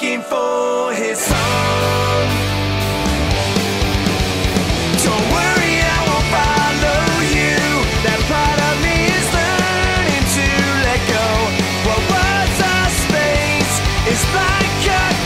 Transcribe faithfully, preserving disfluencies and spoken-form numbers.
looking for his song. Don't worry, I won't follow you. That part of me is learning to let go. What was our space is like a